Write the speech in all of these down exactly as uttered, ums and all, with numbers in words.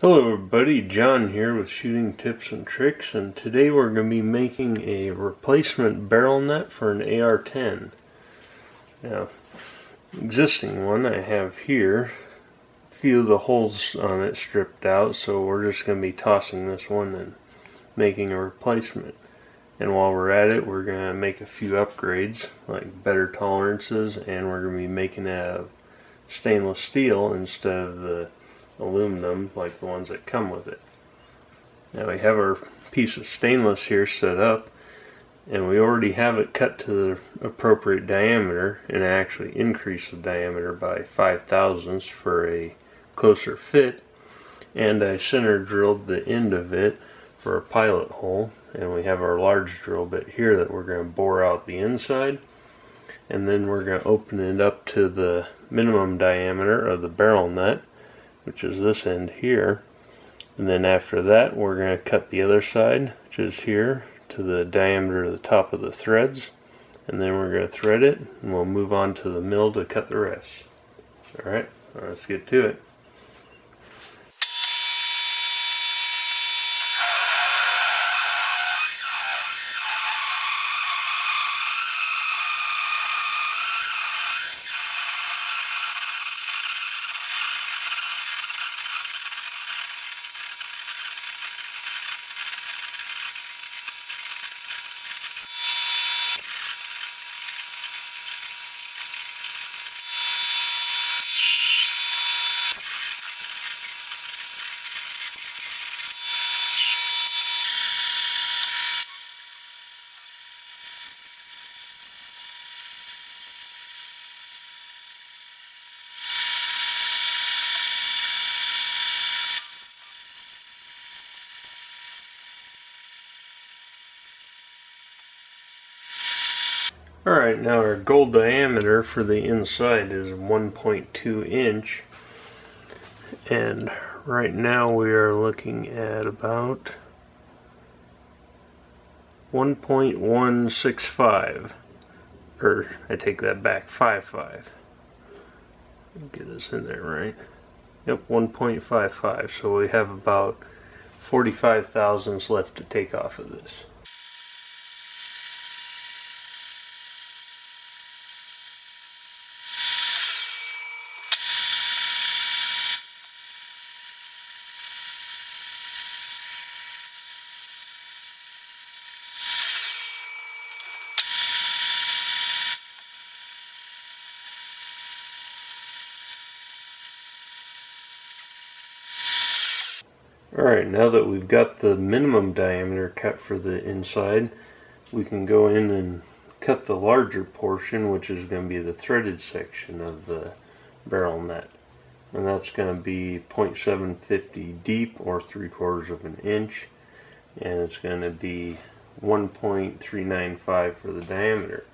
Hello everybody, John here with Shooting Tips and Tricks, and today we're going to be making a replacement barrel nut for an A R ten. Now, existing one I have here, a few of the holes on it stripped out, so we're just going to be tossing this one and making a replacement. And while we're at it, we're going to make a few upgrades, like better tolerances, and we're going to be making it out of stainless steel instead of the aluminum like the ones that come with it. Now we have our piece of stainless here set up, and we already have it cut to the appropriate diameter, and I actually increased the diameter by five thousandths for a closer fit, and I center drilled the end of it for a pilot hole, and we have our large drill bit here that we're going to bore out the inside, and then we're going to open it up to the minimum diameter of the barrel nut, which is this end here, and then after that we're going to cut the other side, which is here, to the diameter of the top of the threads, and then we're going to thread it, and we'll move on to the mill to cut the rest. Alright, well, let's get to it. Alright, now our goal diameter for the inside is one point two inch, and right now we are looking at about one point one six five, or I take that back, fifty-five. Get us in there right. Yep, one point five five, so we have about forty-five thousandths left to take off of this. Alright, now that we've got the minimum diameter cut for the inside, we can go in and cut the larger portion, which is going to be the threaded section of the barrel nut. And that's going to be point seven five zero deep, or three quarters of an inch, and it's going to be one point three nine five for the diameter.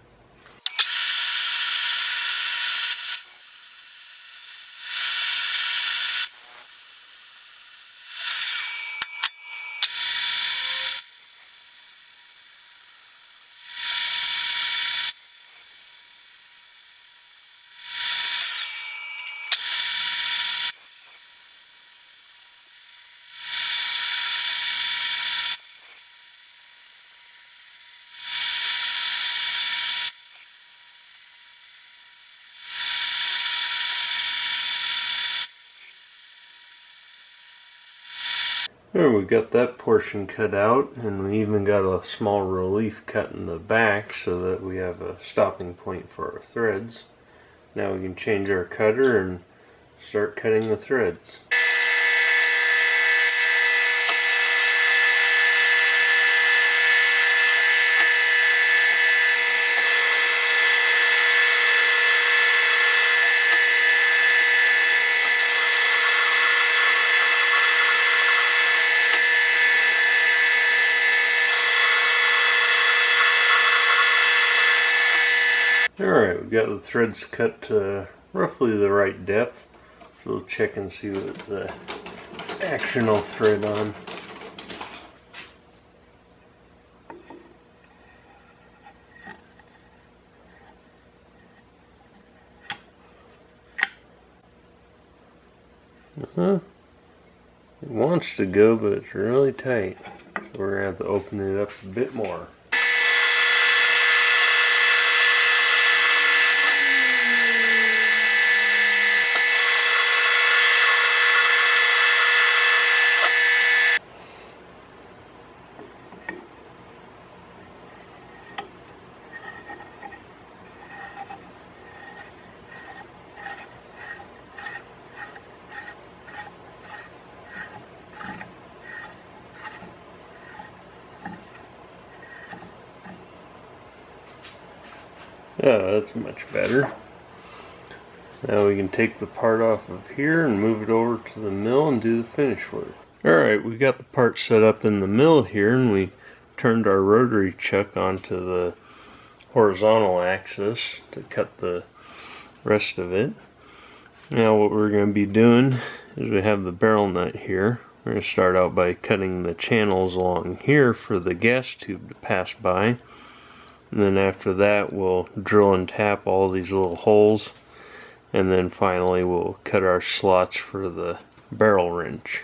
There, we got that portion cut out, and we even got a small relief cut in the back so that we have a stopping point for our threads. Now we can change our cutter and start cutting the threads. Alright, we've got the threads cut to roughly the right depth, so we'll check and see what the action will thread on. Uh-huh. It wants to go, but it's really tight. We're going to have to open it up a bit more. Oh, that's much better. Now we can take the part off of here and move it over to the mill and do the finish work. Alright, we got the part set up in the mill here, and we turned our rotary chuck onto the horizontal axis to cut the rest of it. Now what we're going to be doing is we have the barrel nut here. We're going to start out by cutting the channels along here for the gas tube to pass by. And then after that, we'll drill and tap all these little holes, and then finally we'll cut our slots for the barrel wrench.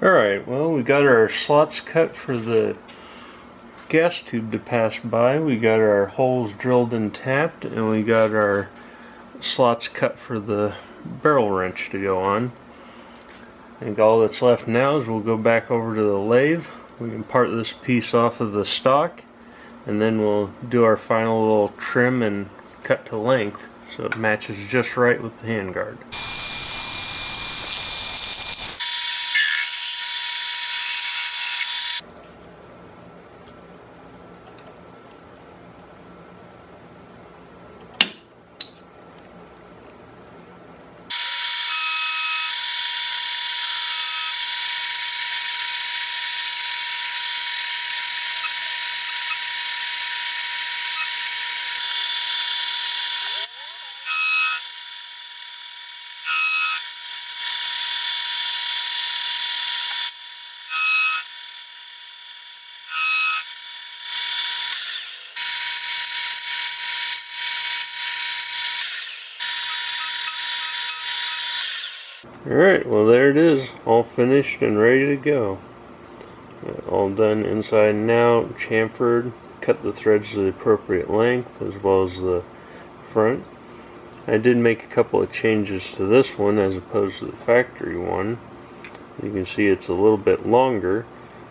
Alright, well, we got our slots cut for the gas tube to pass by, we got our holes drilled and tapped, and we got our slots cut for the barrel wrench to go on. I think all that's left now is we'll go back over to the lathe, we can part this piece off of the stock, and then we'll do our final little trim and cut to length so it matches just right with the handguard. Alright, well there it is, all finished and ready to go. All done inside and out, chamfered, cut the threads to the appropriate length as well as the front. I did make a couple of changes to this one as opposed to the factory one. You can see it's a little bit longer.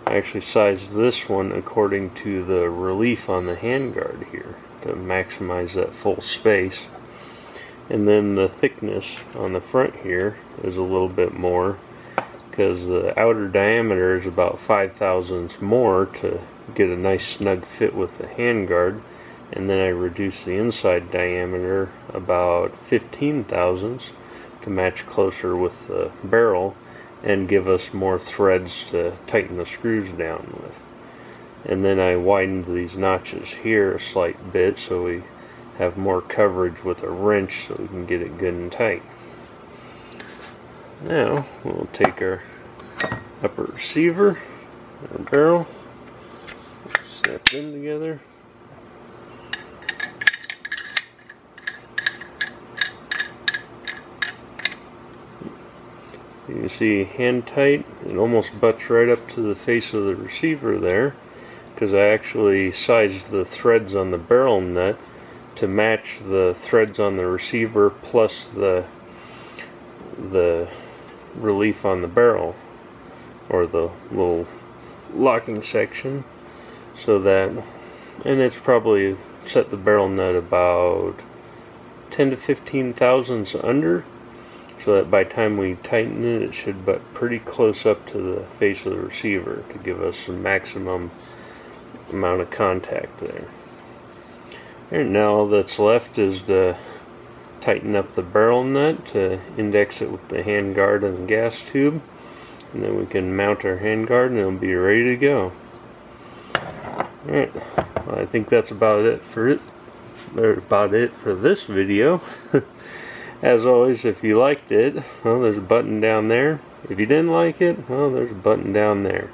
I actually sized this one according to the relief on the handguard here to maximize that full space. And then the thickness on the front here is a little bit more because the outer diameter is about five thousandths more to get a nice snug fit with the handguard, and then I reduced the inside diameter about fifteen thousandths to match closer with the barrel and give us more threads to tighten the screws down with. And then I widened these notches here a slight bit so we have more coverage with a wrench so we can get it good and tight. Now we'll take our upper receiver, our barrel, snap them together. You can see hand tight, it almost butts right up to the face of the receiver there because I actually sized the threads on the barrel nut to match the threads on the receiver plus the the relief on the barrel, or the little locking section, so that, and it's probably set the barrel nut about ten to fifteen thousandths under, so that by the time we tighten it, it should butt pretty close up to the face of the receiver to give us the maximum amount of contact there. And now all that's left is to tighten up the barrel nut to index it with the handguard and the gas tube, and then we can mount our handguard and it'll be ready to go. Alright, well, I think that's about it for it or about it for this video. As always, if you liked it, well, there's a button down there. If you didn't like it, well, there's a button down there.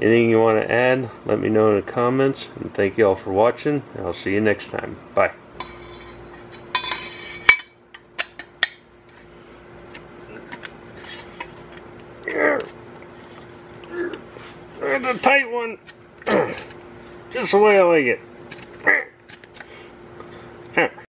Anything you want to add, let me know in the comments, and thank you all for watching. I'll see you next time. Bye. That's a tight one. Just the way I like it.